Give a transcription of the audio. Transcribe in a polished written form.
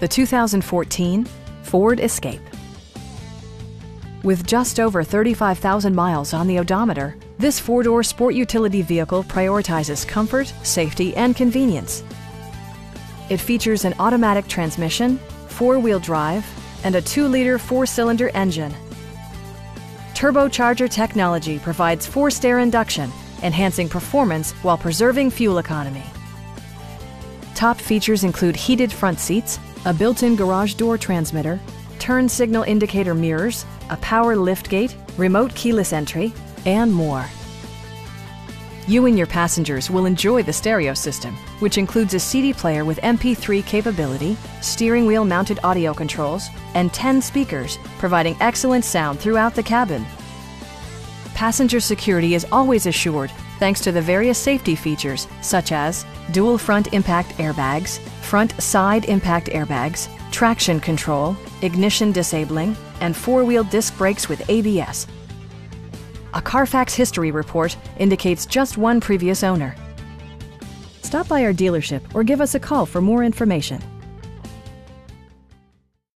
the 2014 Ford Escape. With just over 35,000 miles on the odometer, this four-door sport utility vehicle prioritizes comfort, safety, and convenience. It features an automatic transmission, four-wheel drive, and a 2-liter four-cylinder engine. Turbocharger technology provides forced air induction, enhancing performance while preserving fuel economy. Top features include heated front seats, a built-in garage door transmitter, turn signal indicator mirrors, a power liftgate, remote keyless entry, and more. You and your passengers will enjoy the stereo system, which includes a CD player with MP3 capability, steering wheel mounted audio controls, and 10 speakers, providing excellent sound throughout the cabin. Passenger security is always assured thanks to the various safety features such as dual front impact airbags, front side impact airbags, traction control, ignition disabling, and four-wheel disc brakes with ABS. A Carfax history report indicates just one previous owner. Stop by our dealership or give us a call for more information.